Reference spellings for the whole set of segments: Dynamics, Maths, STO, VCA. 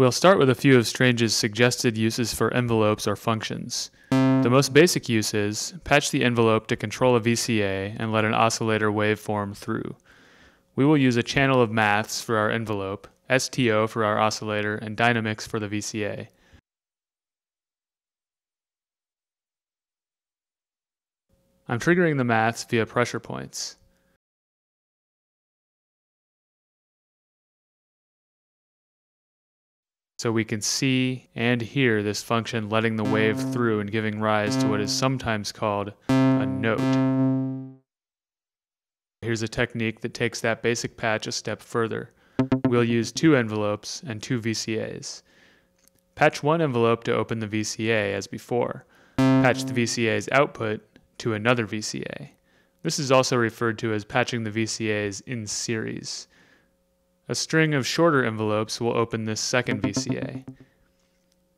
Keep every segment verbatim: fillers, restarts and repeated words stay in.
We'll start with a few of Strange's suggested uses for envelopes or functions. The most basic use is, patch the envelope to control a V C A and let an oscillator waveform through. We will use a channel of Maths for our envelope, S T O for our oscillator, and Dynamics for the V C A. I'm triggering the Maths via pressure points. So we can see and hear this function letting the wave through and giving rise to what is sometimes called a note. Here's a technique that takes that basic patch a step further. We'll use two envelopes and two V C As. Patch one envelope to open the V C A as before. Patch the V C A's output to another V C A. This is also referred to as patching the V C As in series. A string of shorter envelopes will open this second V C A.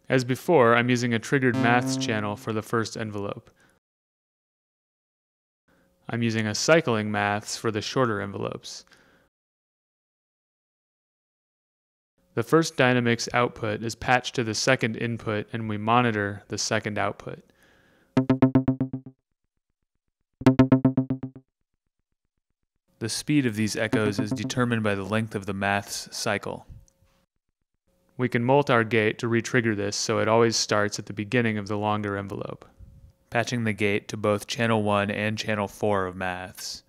As before, I'm using a triggered Maths channel for the first envelope. I'm using a cycling Maths for the shorter envelopes. The first Dynamics output is patched to the second input, and we monitor the second output. The speed of these echoes is determined by the length of the Maths cycle. We can molt our gate to re-trigger this so it always starts at the beginning of the longer envelope, patching the gate to both channel one and channel four of Maths.